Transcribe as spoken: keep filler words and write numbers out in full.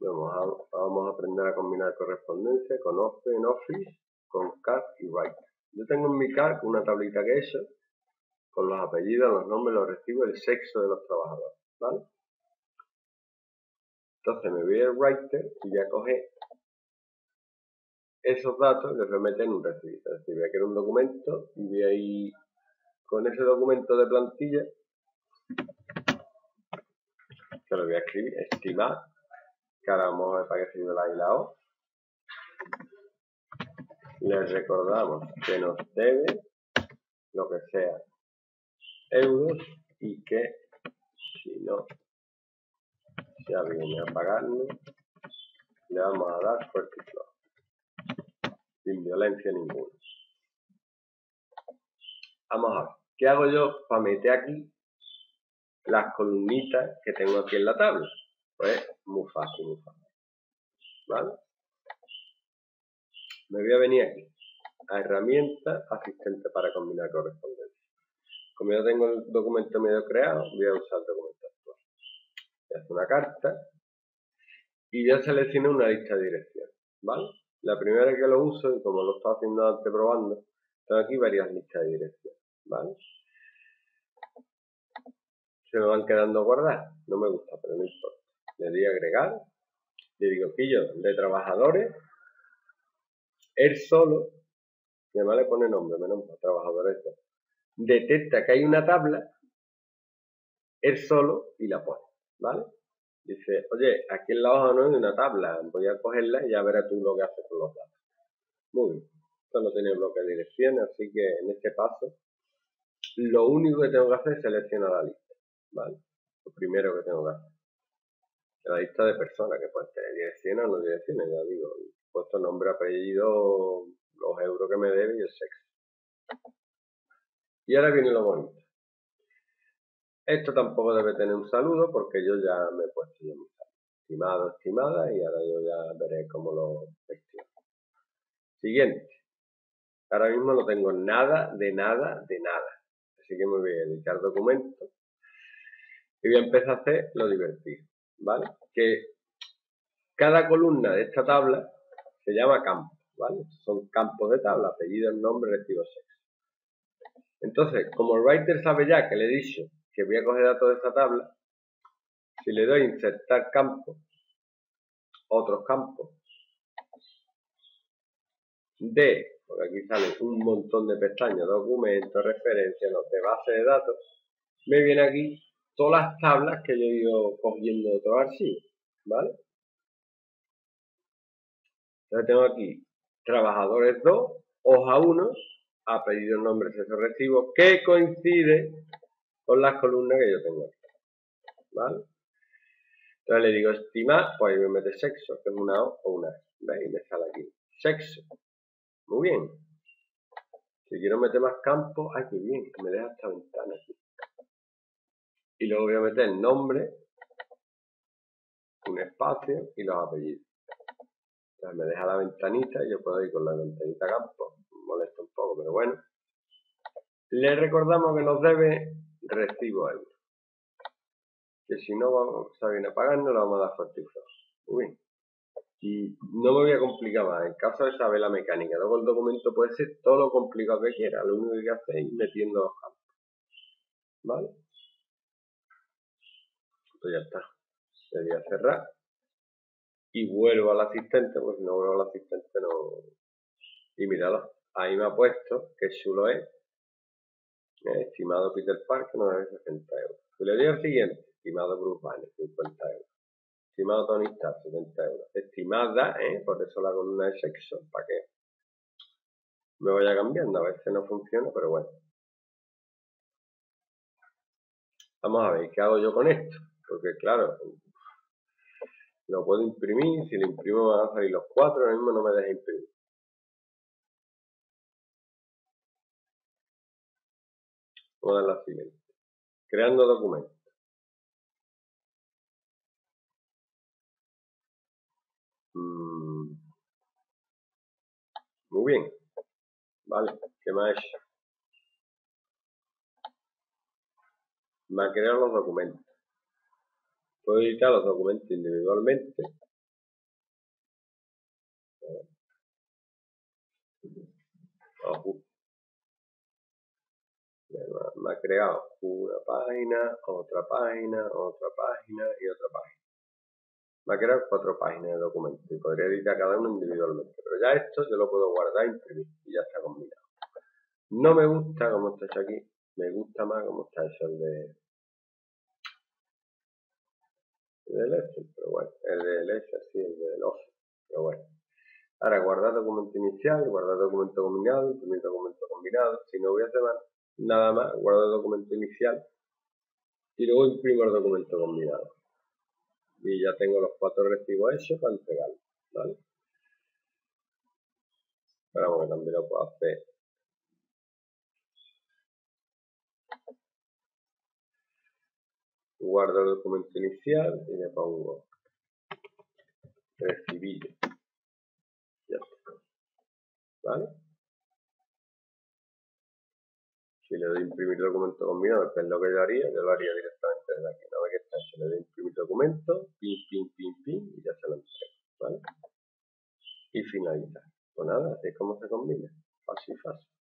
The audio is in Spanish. Vamos a, vamos a aprender a combinar correspondencia con Open Office, con Calc y Writer. Yo tengo en mi Calc una tablita que he hecho con los apellidos, los nombres, los recibos, el sexo de los trabajadores, ¿vale? Entonces me voy al Writer y ya coge esos datos y los voy a meter en un recibo. Es decir, voy a crear un documento y voy a ir con ese documento de plantilla, que lo voy a escribir, estimar, que ahora vamos a ver para qué sirve la I la O. Les recordamos que nos debe lo que sea euros y que si no se viene a pagarnos, le vamos a dar fuerte y flojo, sin violencia ninguna. Vamos a ver, ¿qué hago yo para meter aquí las columnitas que tengo aquí en la tabla? Pues muy fácil, muy fácil. ¿Vale? Me voy a venir aquí, a herramienta, asistente para combinar correspondencia. Como yo tengo el documento medio creado, voy a usar el documento actual. Voy a hacer una carta y voy a seleccionar una lista de direcciones, ¿vale? La primera vez que lo uso, y como lo estaba haciendo antes probando, tengo aquí varias listas de direcciones, ¿vale? Se me van quedando guardadas, no me gusta, pero no importa. Le doy a agregar, le digo pillo de trabajadores, él solo, y además le pone nombre, menos para trabajadores. Detecta que hay una tabla, él solo, y la pone, ¿vale? Dice, oye, aquí en la hoja no hay una tabla, voy a cogerla y ya verás tú lo que haces con los datos. Muy bien, esto no tiene bloque de dirección, así que en este paso, lo único que tengo que hacer es seleccionar la lista, ¿vale? Lo primero que tengo que hacer. La lista de personas, que pueden tener direcciones o no direcciones, ya digo, puesto nombre, apellido, los euros que me debe y el sexo. Y ahora viene lo bonito. Esto tampoco debe tener un saludo porque yo ya me he puesto yo mi saludo. Estimado, estimada, y ahora yo ya veré cómo lo gestiono. Siguiente. Ahora mismo no tengo nada, de nada, de nada. Así que me voy a editar documentos y voy a empezar a hacer lo divertido, ¿vale? Que cada columna de esta tabla se llama campo, ¿vale? Son campos de tabla, apellido, nombre, recibo, sexo. Entonces, como el Writer sabe ya que le he dicho que voy a coger datos de esta tabla, si le doy insertar campo, otros campos, de, porque aquí sale un montón de pestañas, documentos, referencias, no, de base de datos, me viene aquí todas las tablas que yo he ido cogiendo de otros archivos, ¿vale? Entonces tengo aquí trabajadores dos, hoja uno, apellido, nombre, sexo, recibo, que coincide con las columnas que yo tengo aquí, ¿vale? Entonces le digo estimar, pues ahí me mete sexo, que es una O o una S, ¿veis? Y me sale aquí sexo, muy bien. Si quiero meter más campos, ¡ay, qué bien! Que me deja esta ventana aquí. Y luego voy a meter el nombre, un espacio y los apellidos. Entonces me deja la ventanita y yo puedo ir con la ventanita a campo. Me molesta un poco, pero bueno. Le recordamos que nos debe recibo euros. Que si no vamos a venir a pagarnos, lo vamos a dar fuerte y flojo. Muy bien. Y no me voy a complicar más. En caso de saber la mecánica, luego el documento puede ser todo lo complicado que quiera. Lo único que hace es ir metiendo los campos. ¿Vale? Esto ya está, le voy a cerrar y vuelvo al asistente, pues si no vuelvo al asistente no... Y míralo, ahí me ha puesto, que chulo es, estimado Peter Park, nos debe sesenta euros. Y le doy al siguiente, estimado Bruce Banner, cincuenta euros. Estimado Tony Stark, setenta euros. Estimada, ¿eh? Por eso la columna de sexo, para que me vaya cambiando, a veces no funciona, pero bueno. Vamos a ver, ¿qué hago yo con esto? Porque claro, lo puedo imprimir, si lo imprimo me van a salir los cuatro, ahora mismo no me deja imprimir. Voy a dar la siguiente. Creando documentos. Mm. Muy bien. Vale, ¿qué más he hecho? Me ha creado los documentos. Puedo editar los documentos individualmente Ojo. Me ha creado una página, otra página, otra página y otra página. Me ha creado cuatro páginas de documento y podría editar cada uno individualmente. Pero ya esto yo lo puedo guardar e imprimir y ya está combinado. No me gusta como está hecho aquí. Me gusta más como está hecho el de... El de Excel, pero bueno. El de Excel, sí, el de Office, pero bueno. Ahora, guardar documento inicial, guardar documento combinado, imprimir documento combinado. Si no voy a hacer más, nada más, guardo el documento inicial y luego imprimo el documento combinado. Y ya tengo los cuatro recibos hechos para entregarlos, ¿vale? Pero bueno, también lo puedo hacer. Guardo el documento inicial y le pongo recibillo. Ya está. ¿Vale? Si le doy imprimir documento combinado, que es lo que yo haría, yo lo haría directamente desde aquí. Una vez que está hecho, le doy imprimir documento, pin, pin, pin, pin, y ya se lo entrego, ¿vale? Y finalizar. Pues nada, así es como se combina. Fácil, fácil.